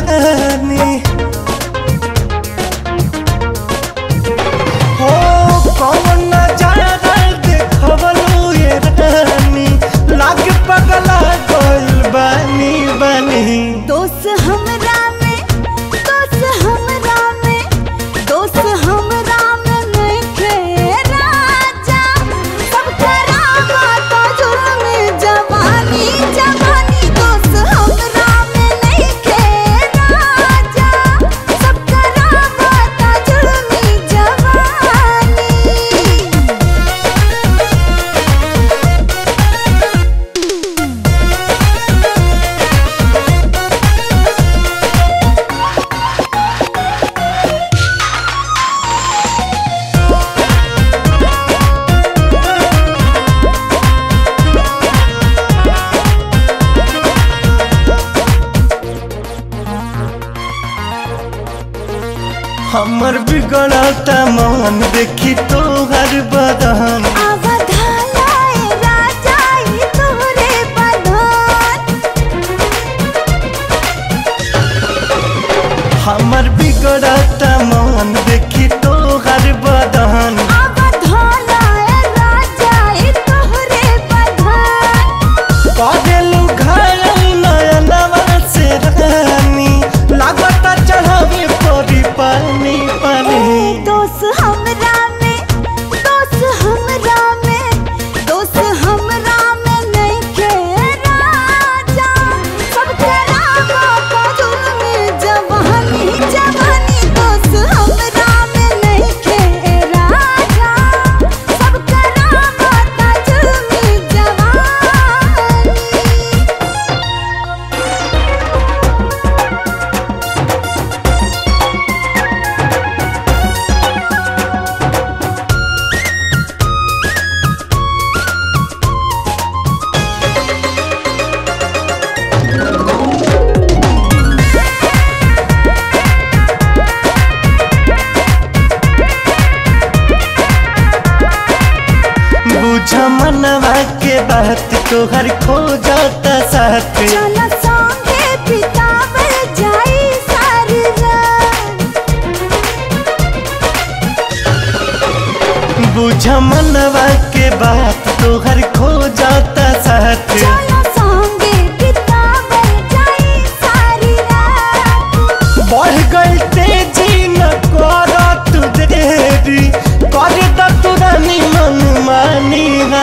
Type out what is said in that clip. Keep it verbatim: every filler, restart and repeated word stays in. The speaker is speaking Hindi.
जानी हमर बिगड़ता मन देखी तो हर बदन हमर बिगड़ता मन देखी तो हर बदन मनवा के बात तो हर खो जाता साथ चला सांगे पिता में जाई सारी रात बुझा मनवा के बात तो हर खो जाता साथ चला सांगे पिता में जाई सारी रात बढ़ गई तेजी न करो तू देरी कर दो तू रानी मन मानी।